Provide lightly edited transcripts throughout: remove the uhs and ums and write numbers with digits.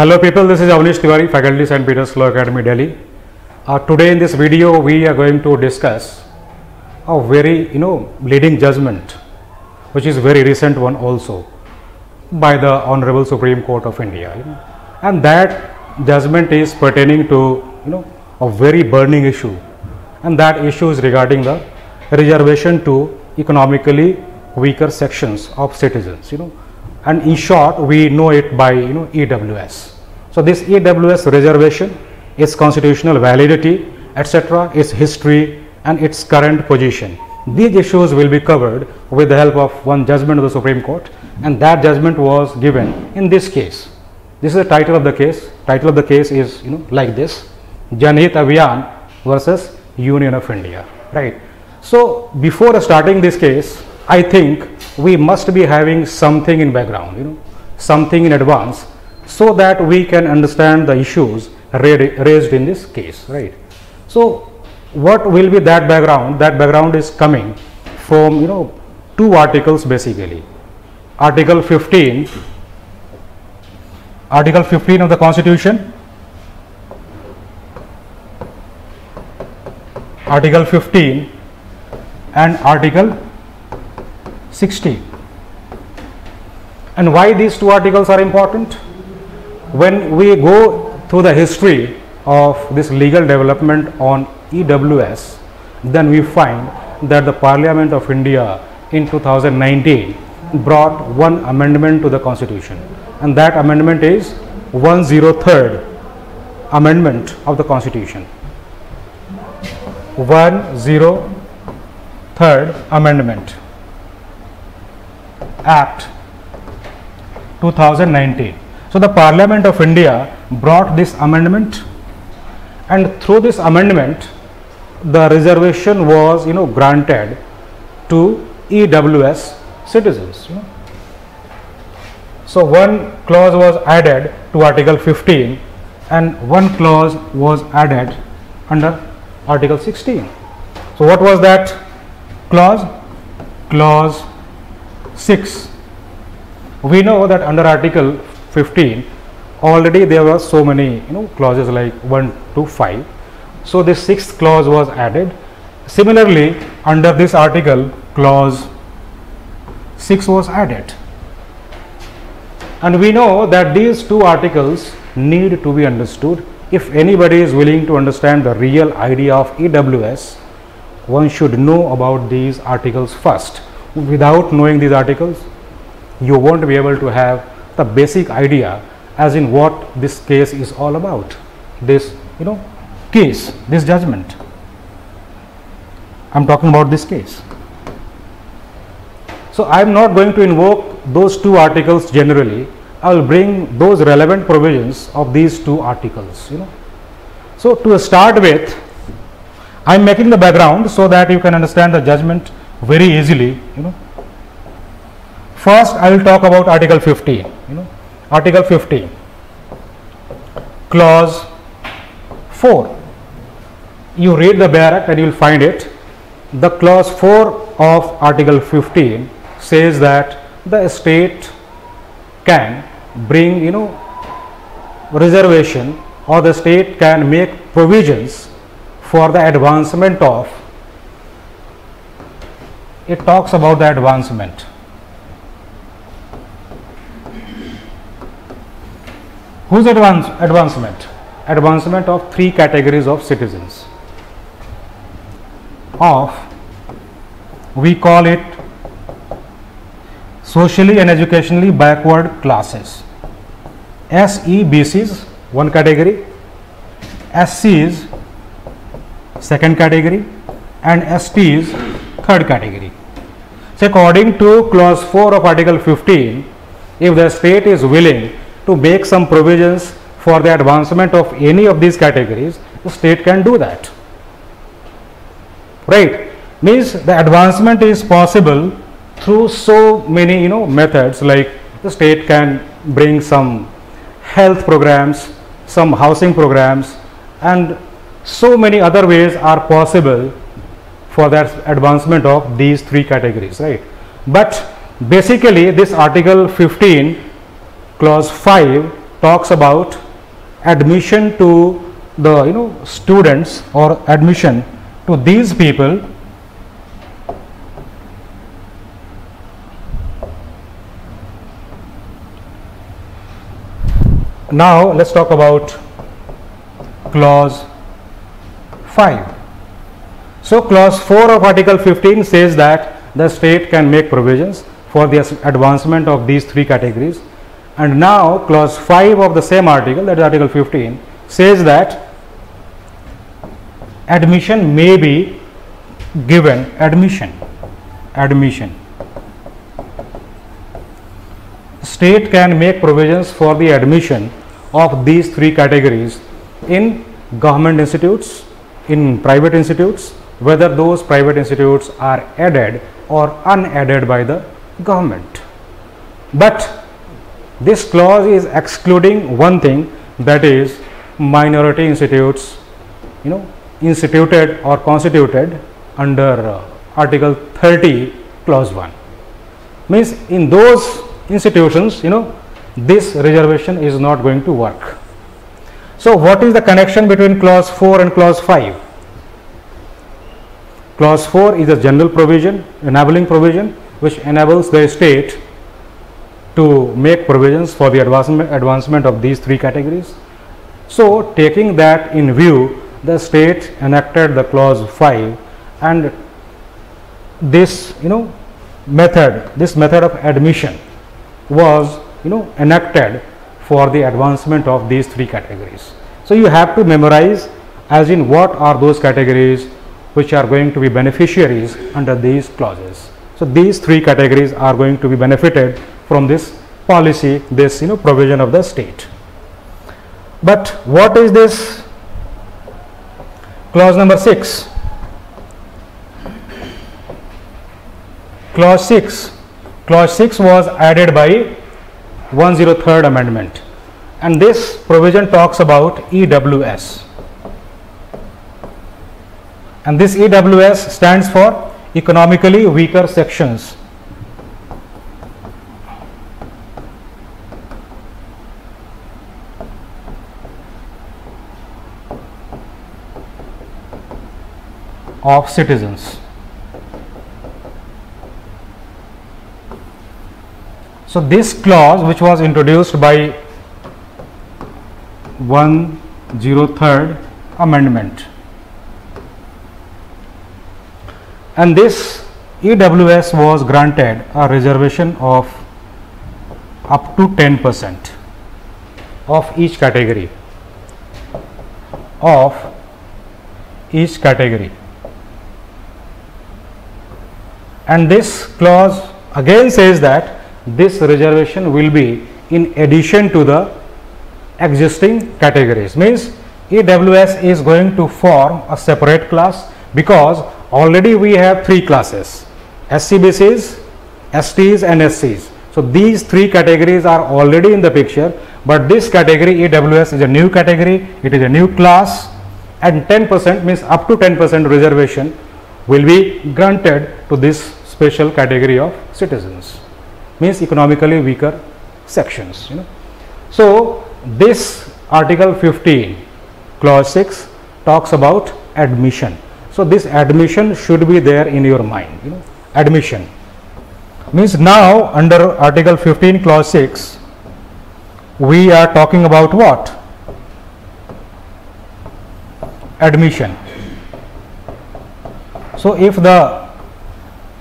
Hello people, this is Avnish Tiwari, faculty Saint Peter's Law Academy, Delhi. Today in this video we are going to discuss a very leading judgment, which is very recent one also, by the Honorable Supreme Court of India, and that judgment is pertaining to a very burning issue, and that issue is regarding the reservation to economically weaker sections of citizens, and in short we know it by EWS. So this EWS reservation, its constitutional validity, etc., its history and its current position. These issues will be covered with the help of one judgment of the Supreme Court, and that judgment was given in this case. This is the title of the case. Title of the case is like this: Janhit Abhiyan versus Union of India, right? So before starting this case, I think we must be having something in background, something in advance, so that we can understand the issues raised in this case, right? So what will be that background? That background is coming from two articles basically. Article 15 of the Constitution, Article 15 and Article 16. And why these two articles are important? When we go through the history of this legal development on EWS, then we find that the Parliament of India in 2019 brought one amendment to the Constitution, and that amendment is 103rd amendment of the Constitution. 103rd amendment, Act 2019. So the Parliament of India brought this amendment, and through this amendment the reservation was granted to EWS citizens. So one clause was added to Article 15 and one clause was added under Article 16. So what was that clause? Clause 6. We know that under Article 15 already there were so many clauses like 1 to 5, so this sixth clause was added. Similarly, under this article clause 6 was added, and we know that these two articles need to be understood. If anybody is willing to understand the real idea of EWS, one should know about these articles first. Without knowing these articles, you won't be able to have the basic idea as in what this case is all about, this case, this judgment. I'm talking about this case. So I'm not going to invoke those two articles generally. I will bring those relevant provisions of these two articles. So to start with, I'm making the background so that you can understand the judgment very easily. First, I will talk about Article 15. Article 15, clause 4. You read the bare act and you will find it. The clause 4 of Article 15 says that the state can bring reservation, or the state can make provisions for the advancement of, it talks about the advancement. Whose advancement? Advancement of three categories of citizens. Of, we call it socially and educationally backward classes. SEBCs, one category, SCs, second category, and STs, third category. So according to clause 4 of Article 15, if the state is willing to make some provisions for the advancement of any of these categories, the state can do that, right? Means the advancement is possible through so many methods, like the state can bring some health programs, some housing programs, and so many other ways are possible for that advancement of these three categories, right? But basically this Article 15 clause 5 talks about admission to the students or admission to these people . Now let's talk about clause 5 . So clause 4 of article 15 says that the state can make provisions for the advancement of these three categories, and now clause 5 of the same article, that is article 15, says that admission may be given, state can make provisions for the admission of these three categories in government institutes, in private institutes, whether those private institutes are aided or unaided by the government. But this clause is excluding one thing, that is minority institutes, instituted or constituted under article 30 clause 1. Means in those institutions, this reservation is not going to work. So what is the connection between clause 4 and clause 5? Clause 4 is a general provision, enabling provision, which enables the state to make provisions for the advancement of these three categories. So taking that in view, the state enacted the clause 5, and this method of admission was enacted for the advancement of these three categories. So you have to memorize as in what are those categories which are going to be beneficiaries under these clauses. So these three categories are going to be benefited from this policy, this provision of the state. But what is this clause number 6? Clause 6 was added by 103rd amendment, and this provision talks about EWS, and this EWS stands for economically weaker sections of citizens. So this clause, which was introduced by 103rd amendment, and this EWS was granted a reservation of up to 10% of each category and this clause again says that this reservation will be in addition to the existing categories. Means EWS is going to form a separate class, because already we have three classes: SCBCs, STs and SCs. So these three categories are already in the picture, but this category EWS is a new category, it is a new class, and 10% means up to 10% reservation will be granted to this special category of citizens. Means economically weaker sections. So this article 15 clause 6 talks about admission. So this admission should be there in your mind. Admission means now under article 15 clause 6 we are talking about what? Admission. So if the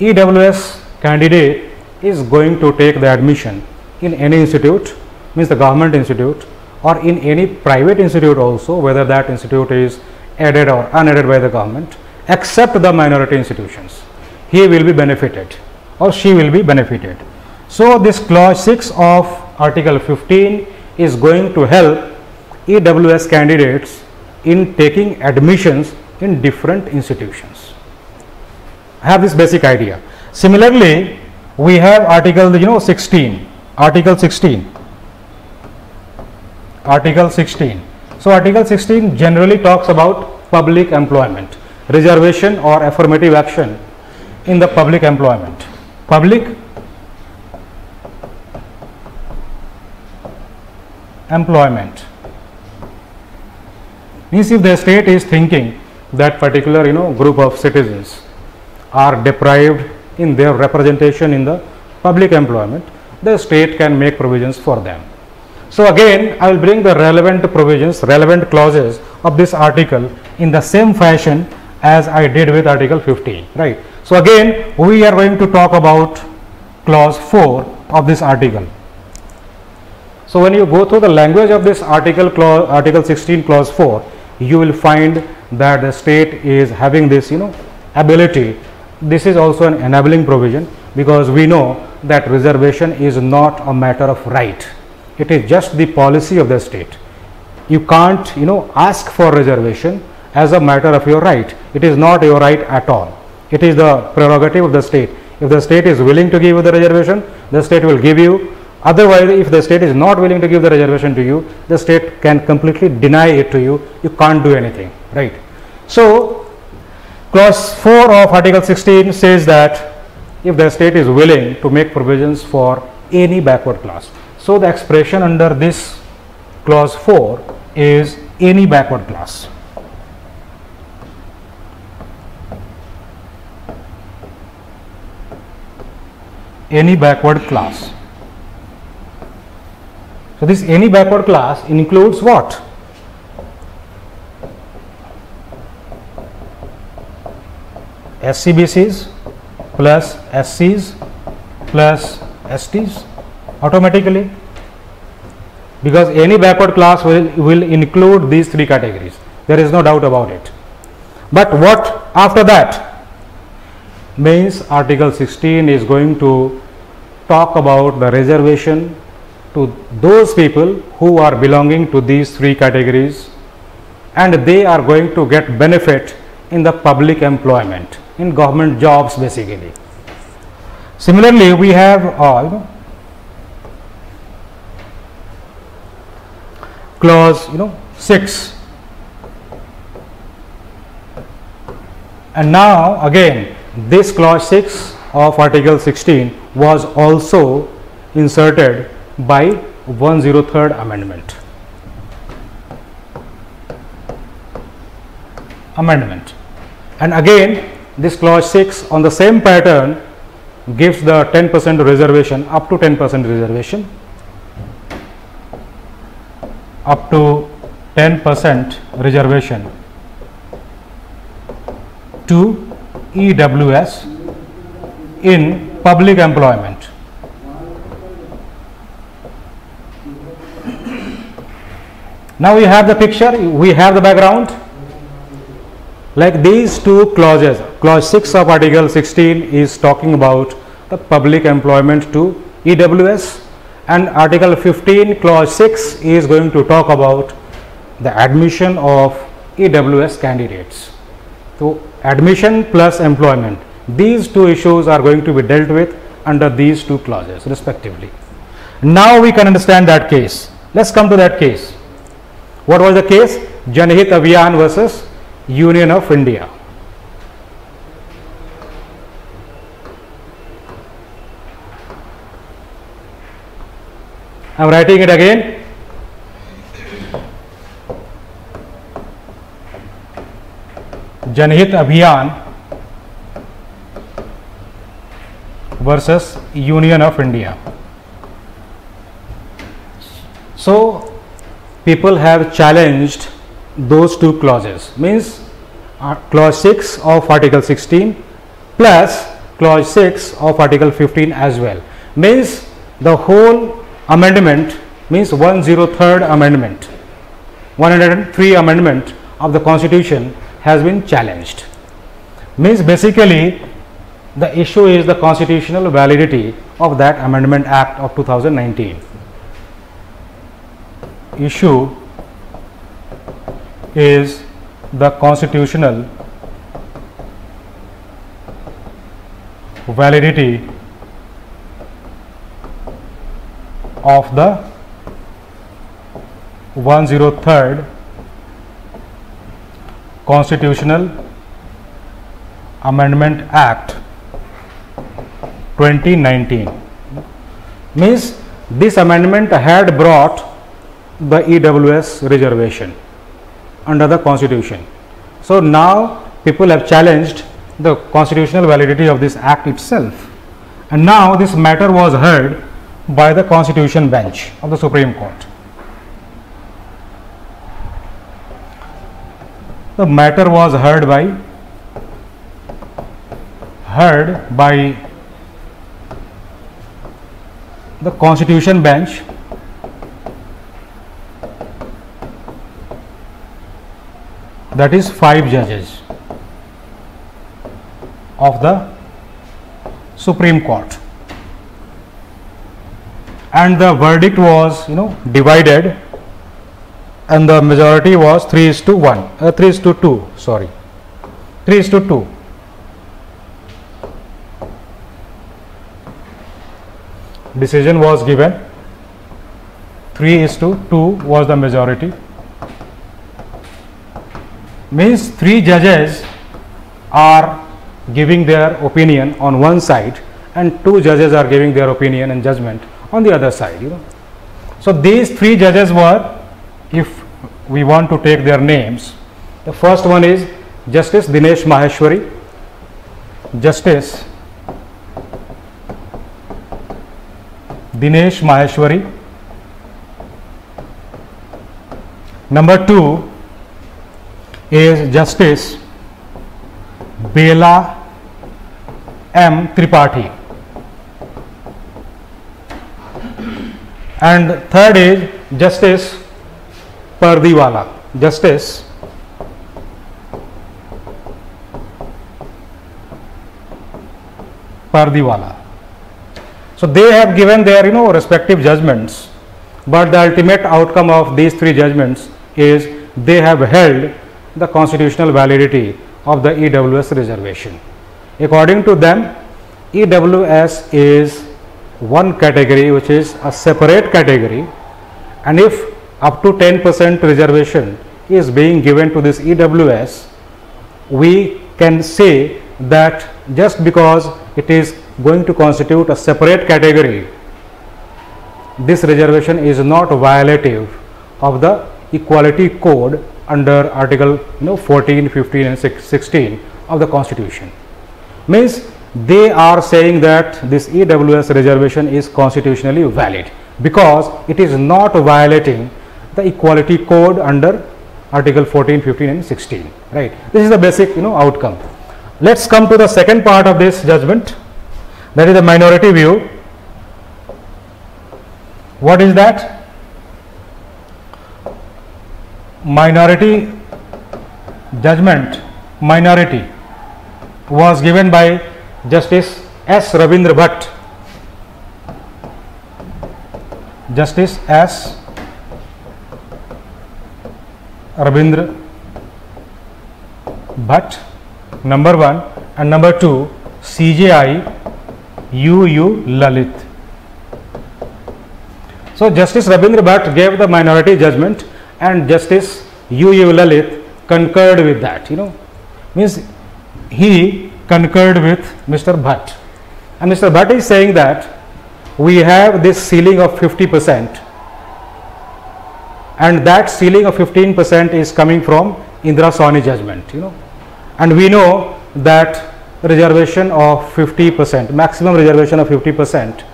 EWS candidate is going to take the admission in any institute, means the government institute, or in any private institute also, whether that institute is aided or unaided by the government, except the minority institutions, he will be benefited or she will be benefited. So this clause 6 of article 15 is going to help EWS candidates in taking admissions in different institutions. Have this basic idea. Similarly, we have article 16. So article 16 generally talks about public employment, reservation or affirmative action in the public employment, public employment. Means if the state is thinking that particular group of citizens are deprived in their representation in the public employment, the state can make provisions for them. So again, I will bring the relevant provisions, relevant clauses of this article in the same fashion as I did with Article 15, right? So again, we are going to talk about Clause 4 of this article. So when you go through the language of this article, Article 16, Clause 4, you will find that the state is having this, ability. This is also an enabling provision, because we know that reservation is not a matter of right. It is just the policy of the state. You can't, ask for reservation as a matter of your right. It is not your right at all. It is the prerogative of the state. If the state is willing to give you the reservation, the state will give you. Otherwise, if the state is not willing to give the reservation to you, the state can completely deny it to you. You can't do anything, right? So, Clause 4 of Article 16 says that if the state is willing to make provisions for any backward class. So, the expression under this Clause 4 is any backward class. Any backward class. So, this any backward class includes what? SCBCs plus SCs plus STs automatically, because any backward class will include these three categories. There is no doubt about it. But what after that? Means Article 16 is going to talk about the reservation to those people who are belonging to these three categories, and they are going to get benefit in the public employment, in government jobs basically. Similarly, we have Clause 6. And now again, this Clause 6 of Article 16 was also inserted by 103rd Amendment. And again, this Clause 6 on the same pattern gives the 10% reservation, up to 10% reservation, up to 10% reservation to EWS in public employment. Now we have the picture, we have the background. Like these two clauses, Clause 6 of Article 16 is talking about the public employment to EWS, and Article 15, Clause 6 is going to talk about the admission of EWS candidates. So, admission plus employment, these two issues are going to be dealt with under these two clauses respectively. Now we can understand that case. Let's come to that case. What was the case? Janhit Abhiyan versus Union of India. I am writing it again. Janhit Abhiyan versus Union of India. So, people have challenged those two clauses, means Clause 6 of Article 16 plus Clause 6 of Article 15 as well. Means the whole amendment, means 103rd Amendment, 103 Amendment of the Constitution has been challenged. Means basically the issue is the constitutional validity of that Amendment Act of 2019. Issue is the constitutional validity of the 103rd Constitutional Amendment Act 2019. Means this amendment had brought the EWS reservation under the Constitution. So now people have challenged the constitutional validity of this act itself, and now this matter was heard by the Constitution bench of the Supreme Court. The matter was heard by the Constitution bench, that is 5 judges of the Supreme Court, and the verdict was, you know, divided, and the majority was 3 is to 2. Decision was given, 3 is to 2 was the majority, means 3 judges are giving their opinion on one side and 2 judges are giving their opinion and judgment on the other side, you know. So these 3 judges were, if we want to take their names, the first one is Justice Dinesh Maheshwari, Number 2 is Justice Bela M. Tripathi, and third is Justice Pardiwala, So they have given their, you know, respective judgments, but the ultimate outcome of these 3 judgments is they have held the constitutional validity of the EWS reservation. According to them, EWS is one category which is a separate category, and if up to 10% reservation is being given to this EWS, we can say that just because it is going to constitute a separate category, this reservation is not violative of the equality code under article 14, 15 and 16 of the Constitution. Means they are saying that this EWS reservation is constitutionally valid because it is not violating the equality code under article 14, 15 and 16, right? This is the basic, you know, outcome. Let's come to the second part of this judgment, that is the minority view. What is that? Minority judgment, minority was given by Justice S. Ravindra Bhat. Justice S. Ravindra Bhat, number 1, and number 2 CJI U.U. Lalit. So Justice Ravindra Bhat gave the minority judgment, and Justice U.U. Lalit concurred with that, you know, means he concurred with Mr. Bhat, and Mr. Bhat is saying that we have this ceiling of 50%, and that ceiling of 15% is coming from Indra Sawhney judgment, you know, and we know that reservation of 50%, maximum reservation of 50%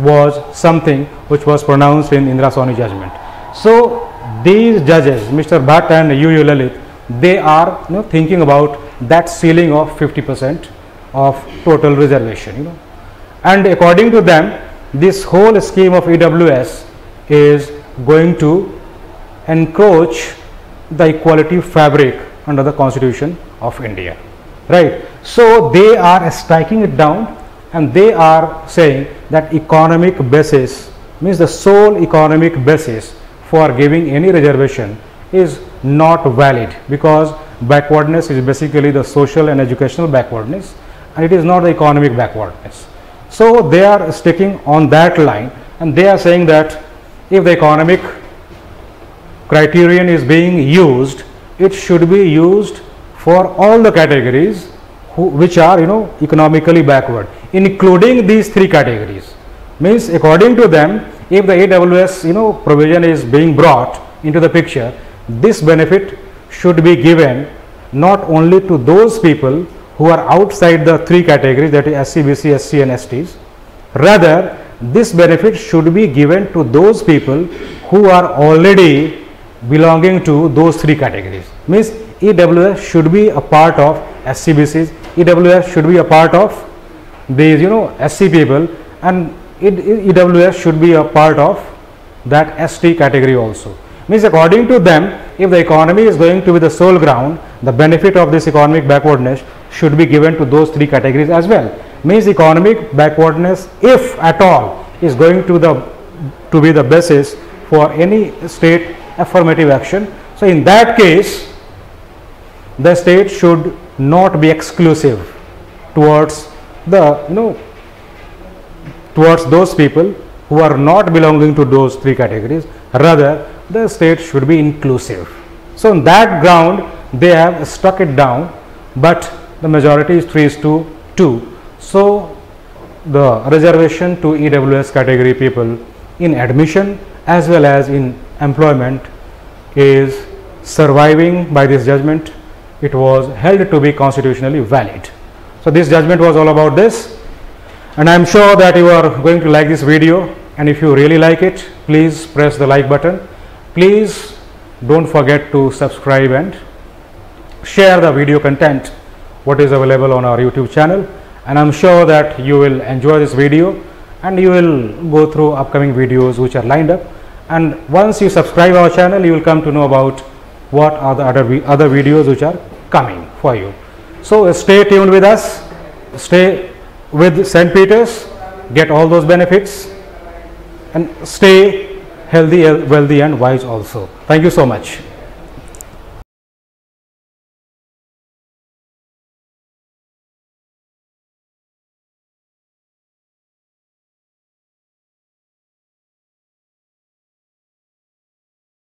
was something which was pronounced in Indra Sawhney judgment. So these judges, Mr. Bhat and U.U. Lalit, they are, you know, thinking about that ceiling of 50% of total reservation, you know, and according to them this whole scheme of EWS is going to encroach the equality fabric under the Constitution of India, right? So they are striking it down, and they are saying that economic basis, means the sole economic basis for giving any reservation, is not valid, because backwardness is basically the social and educational backwardness, and it is not the economic backwardness. So they are sticking on that line, and they are saying that if the economic criterion is being used, it should be used for all the categories which are, you know, economically backward, including these 3 categories. Means according to them, if the EWS, you know, provision is being brought into the picture, this benefit should be given not only to those people who are outside the three categories, that is SC, BC, SC and STs. Rather, this benefit should be given to those people who are already belonging to those three categories. Means EWS should be a part of SC, BCs, EWS should be a part of these, you know, SC people, and EWS should be a part of that ST category also. Means according to them, if the economy is going to be the sole ground, the benefit of this economic backwardness should be given to those three categories as well. Means economic backwardness, if at all, is going to be the basis for any state affirmative action. So in that case, the state should not be exclusive towards the, you know, towards those people who are not belonging to those three categories. Rather, the state should be inclusive. So on that ground, they have struck it down, but the majority is 3:2. So the reservation to EWS category people in admission as well as in employment is surviving by this judgment. It was held to be constitutionally valid. So this judgment was all about this, and I am sure that you are going to like this video, and if you really like it, please press the like button. Please don't forget to subscribe and share the video content what is available on our YouTube channel, and I am sure that you will enjoy this video and you will go through upcoming videos which are lined up, and once you subscribe our channel, you will come to know about what are the other videos which are coming for you. So stay tuned with us, stay with St. Peter's, get all those benefits, and stay healthy, wealthy and wise also. Thank you so much.